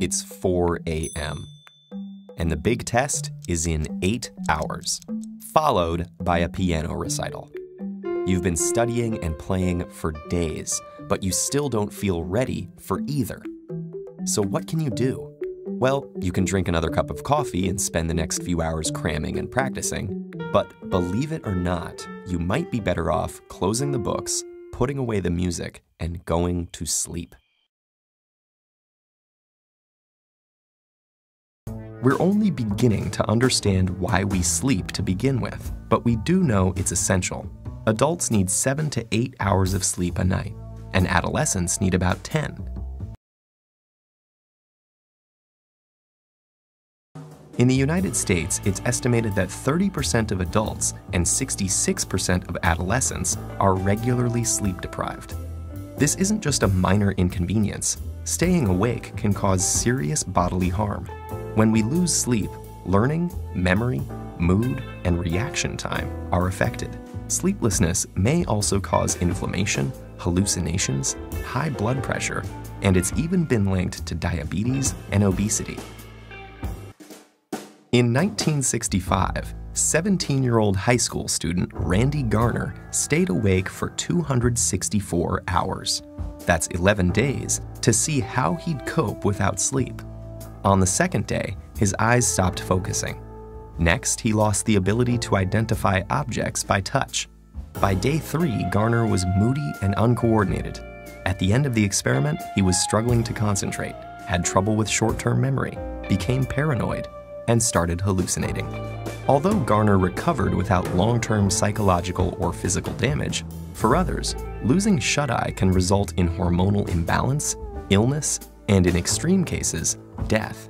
It's 4 a.m. And the big test is in 8 hours, followed by a piano recital. You've been studying and playing for days, but you still don't feel ready for either. So what can you do? Well, you can drink another cup of coffee and spend the next few hours cramming and practicing, but believe it or not, you might be better off closing the books, putting away the music, and going to sleep. We're only beginning to understand why we sleep to begin with, but we do know it's essential. Adults need 7 to 8 hours of sleep a night, and adolescents need about 10. In the United States, it's estimated that 30% of adults and 66% of adolescents are regularly sleep deprived. This isn't just a minor inconvenience. Staying awake can cause serious bodily harm. When we lose sleep, learning, memory, mood, and reaction time are affected. Sleeplessness may also cause inflammation, hallucinations, high blood pressure, and it's even been linked to diabetes and obesity. In 1965, 17-year-old high school student Randy Gardner stayed awake for 264 hours. That's 11 days to see how he'd cope without sleep. On the second day, his eyes stopped focusing. Next, he lost the ability to identify objects by touch. By day 3, Gardner was moody and uncoordinated. At the end of the experiment, he was struggling to concentrate, had trouble with short-term memory, became paranoid, and started hallucinating. Although Gardner recovered without long-term psychological or physical damage, for others, losing shut-eye can result in hormonal imbalance, illness, and in extreme cases, death.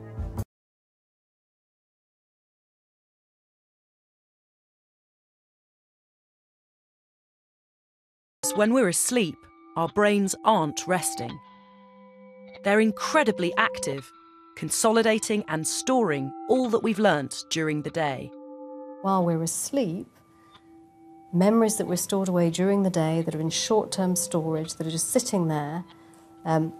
When we're asleep, our brains aren't resting. They're incredibly active, consolidating and storing all that we've learnt during the day. While we're asleep, memories that were stored away during the day that are in short-term storage, that are just sitting there,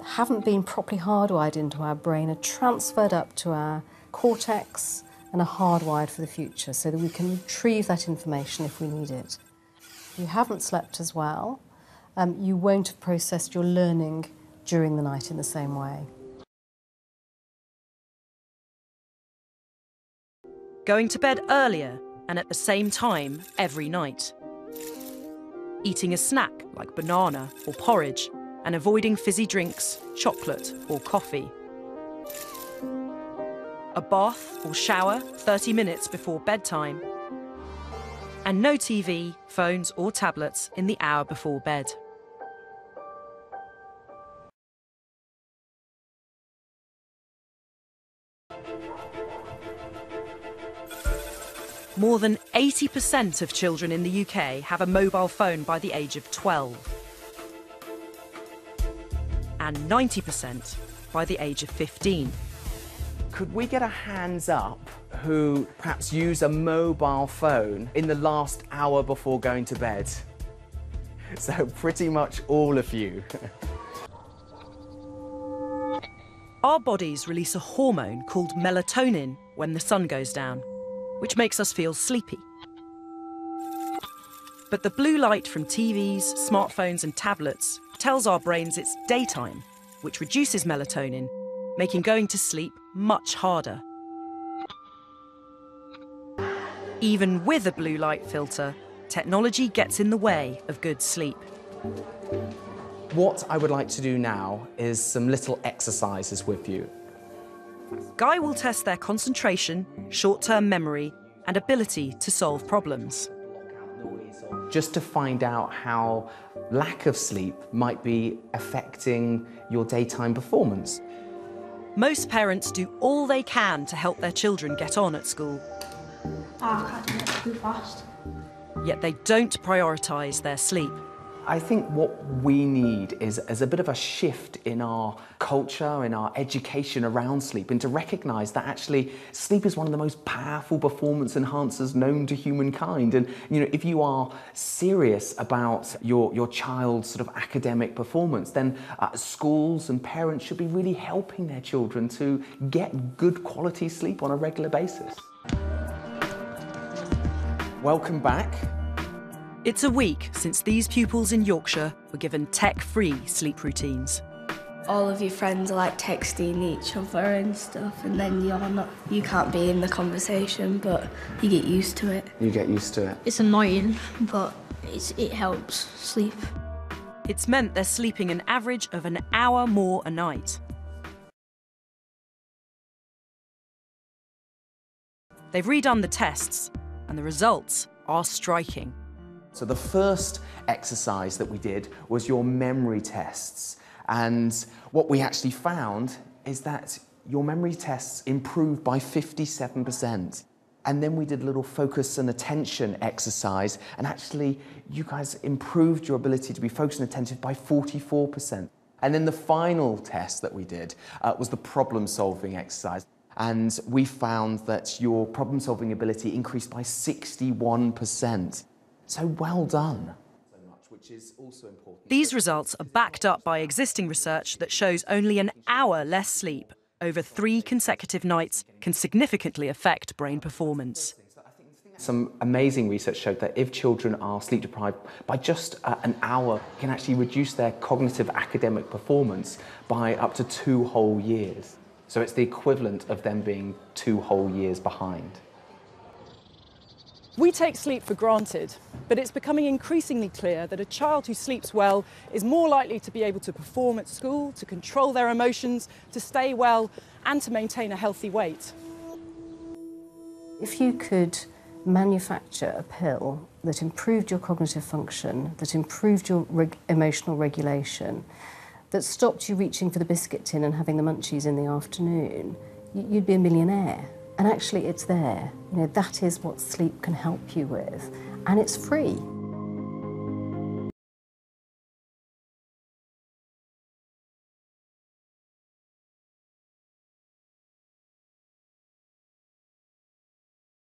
haven't been properly hardwired into our brain, are transferred up to our cortex and are hardwired for the future so that we can retrieve that information if we need it. If you haven't slept as well, you won't have processed your learning during the night in the same way. Going to bed earlier and at the same time every night. Eating a snack like banana or porridge and avoiding fizzy drinks, chocolate or coffee. A bath or shower 30 minutes before bedtime. And no TV, phones or tablets in the hour before bed. More than 80% of children in the UK have a mobile phone by the age of 12. And 90% by the age of 15. Could we get a hands up who perhaps use a mobile phone in the last hour before going to bed? So pretty much all of you. Our bodies release a hormone called melatonin when the sun goes down, which makes us feel sleepy. But the blue light from TVs, smartphones and tablets tells our brains it's daytime, which reduces melatonin, making going to sleep much harder. Even with a blue light filter, technology gets in the way of good sleep. What I would like to do now is some little exercises with you. Guy will test their concentration, short-term memory, and ability to solve problems. Just to find out how lack of sleep might be affecting your daytime performance. Most parents do all they can to help their children get on at school. Oh, I can't do it too fast. Yet they don't prioritise their sleep. I think what we need is a bit of a shift in our culture, in our education around sleep, and to recognise that actually sleep is one of the most powerful performance enhancers known to humankind. And you know, if you are serious about your child's sort of academic performance, then schools and parents should be really helping their children to get good quality sleep on a regular basis. Welcome back. It's a week since these pupils in Yorkshire were given tech-free sleep routines. All of your friends are like texting each other and stuff, and then you can't be in the conversation, but you get used to it. You get used to it. It's annoying, but it helps sleep. It's meant they're sleeping an average of an hour more a night. They've redone the tests, and the results are striking. So the first exercise that we did was your memory tests, and what we actually found is that your memory tests improved by 57%. And then we did a little focus and attention exercise, and actually you guys improved your ability to be focused and attentive by 44%. And then the final test that we did was the problem-solving exercise, and we found that your problem-solving ability increased by 61%. So well done. These results are backed up by existing research that shows only an hour less sleep over 3 consecutive nights can significantly affect brain performance. Some amazing research showed that if children are sleep deprived by just an hour, it can actually reduce their cognitive academic performance by up to 2 whole years. So it's the equivalent of them being 2 whole years behind. We take sleep for granted, but it's becoming increasingly clear that a child who sleeps well is more likely to be able to perform at school, to control their emotions, to stay well, and to maintain a healthy weight. If you could manufacture a pill that improved your cognitive function, that improved your emotional regulation, that stopped you reaching for the biscuit tin and having the munchies in the afternoon, you'd be a millionaire. And actually it's there. You know, that is what sleep can help you with, and it's free.